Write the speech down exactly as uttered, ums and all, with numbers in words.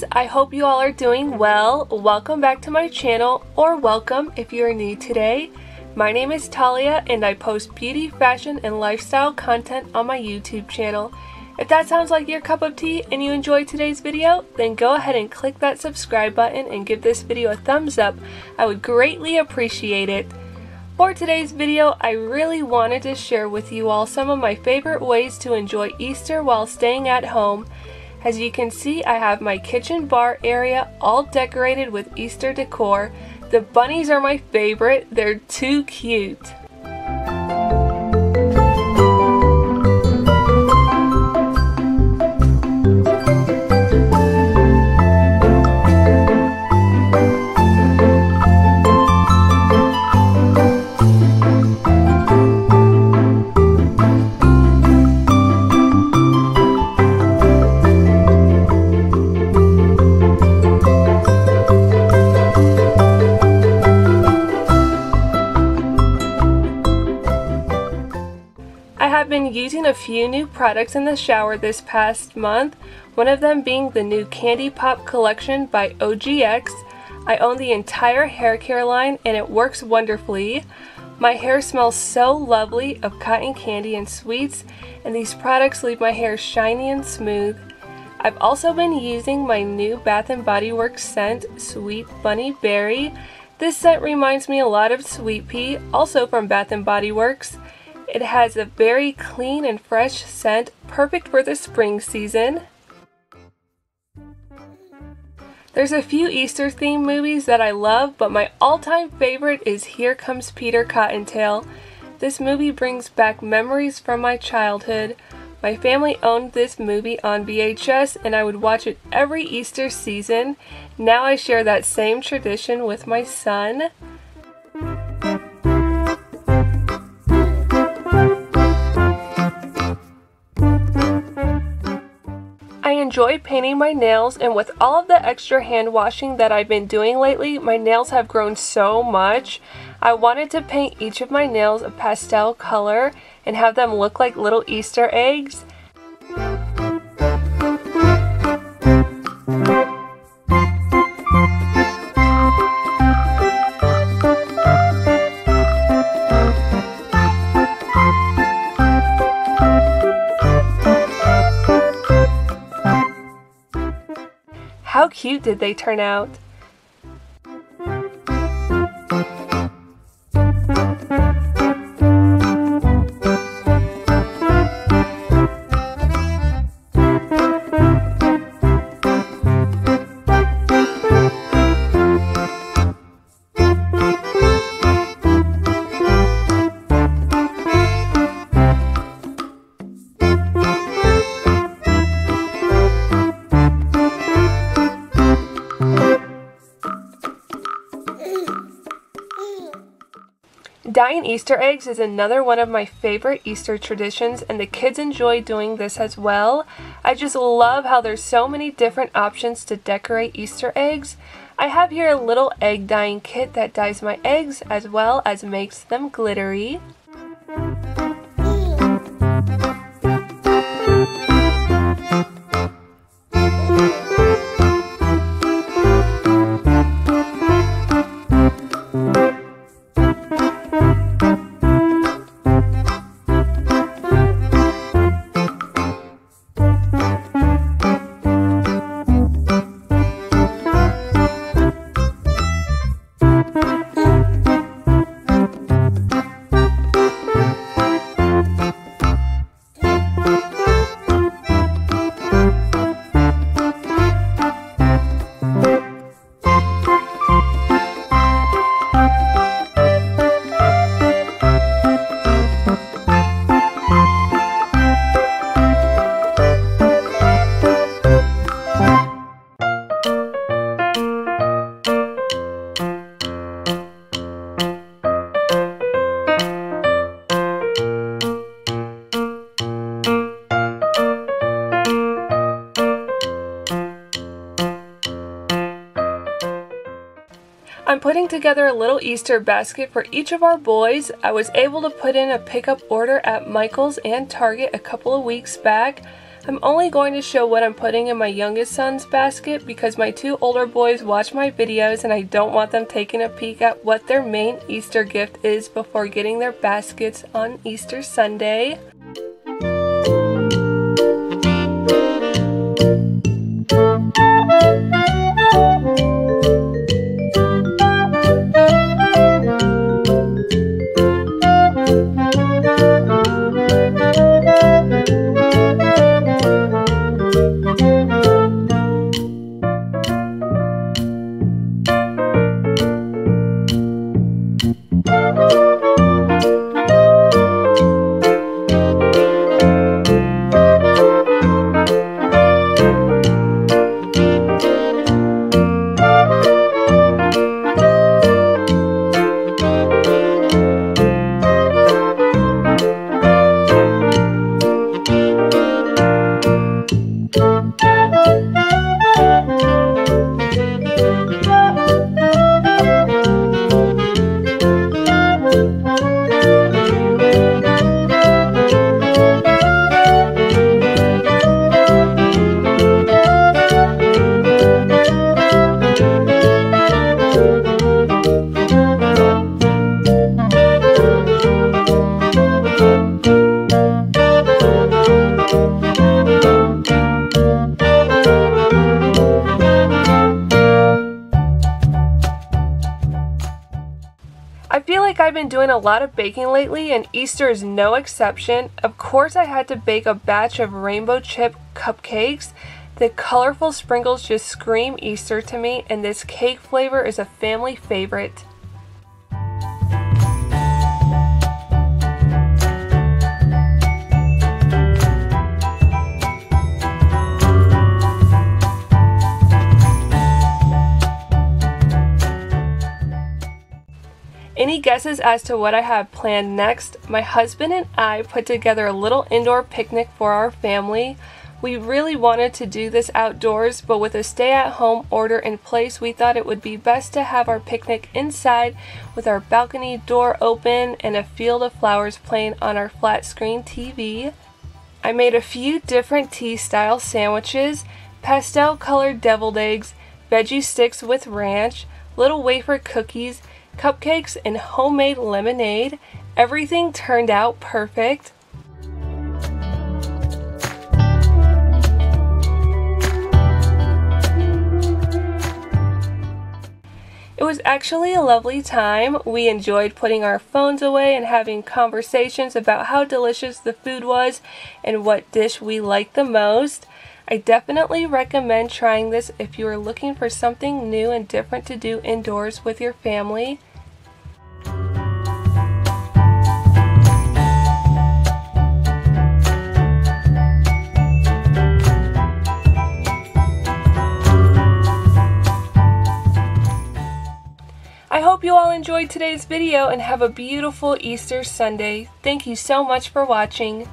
guys, I hope you all are doing well. Welcome back to my channel, or welcome if you are new today. My name is Talia and I post beauty, fashion, and lifestyle content on my YouTube channel. If that sounds like your cup of tea and you enjoyed today's video, then go ahead and click that subscribe button and give this video a thumbs up. I would greatly appreciate it. For today's video, I really wanted to share with you all some of my favorite ways to enjoy Easter while staying at home. As you can see, I have my kitchen bar area all decorated with Easter decor. The bunnies are my favorite, they're too cute. Using a few new products in the shower this past month, one of them being the new Candy Pop collection by O G X. I own the entire hair care line and it works wonderfully. My hair smells so lovely of cotton candy and sweets, and these products leave my hair shiny and smooth. I've also been using my new Bath and Body Works scent, Sweet Bunny Berry. This scent reminds me a lot of Sweet Pea, also from Bath and Body Works. It has a very clean and fresh scent, perfect for the spring season. There's a few Easter themed movies that I love, but my all-time favorite is Here Comes Peter Cottontail. This movie brings back memories from my childhood. My family owned this movie on V H S and I would watch it every Easter season. Now I share that same tradition with my son. I enjoy painting my nails, and with all of the extra hand washing that I've been doing lately, my nails have grown so much. I wanted to paint each of my nails a pastel color and have them look like little Easter eggs. How cute did they turn out? Dyeing Easter eggs is another one of my favorite Easter traditions, and the kids enjoy doing this as well. I just love how there's so many different options to decorate Easter eggs. I have here a little egg dyeing kit that dyes my eggs as well as makes them glittery. I'm putting together a little Easter basket for each of our boys. I was able to put in a pickup order at Michael's and Target a couple of weeks back. I'm only going to show what I'm putting in my youngest son's basket because my two older boys watch my videos and I don't want them taking a peek at what their main Easter gift is before getting their baskets on Easter Sunday. I feel like I've been doing a lot of baking lately and Easter is no exception. Of course I had to bake a batch of rainbow chip cupcakes. The colorful sprinkles just scream Easter to me and this cake flavor is a family favorite. Any guesses as to what I have planned next? My husband and I put together a little indoor picnic for our family. We really wanted to do this outdoors, but with a stay-at-home order in place, we thought it would be best to have our picnic inside with our balcony door open and a field of flowers playing on our flat-screen T V. I made a few different tea-style sandwiches, pastel-colored deviled eggs, veggie sticks with ranch, little wafer cookies, cupcakes, and homemade lemonade. Everything turned out perfect. It was actually a lovely time. We enjoyed putting our phones away and having conversations about how delicious the food was and what dish we liked the most. I definitely recommend trying this if you are looking for something new and different to do indoors with your family. I hope you all enjoyed today's video and have a beautiful Easter Sunday. Thank you so much for watching.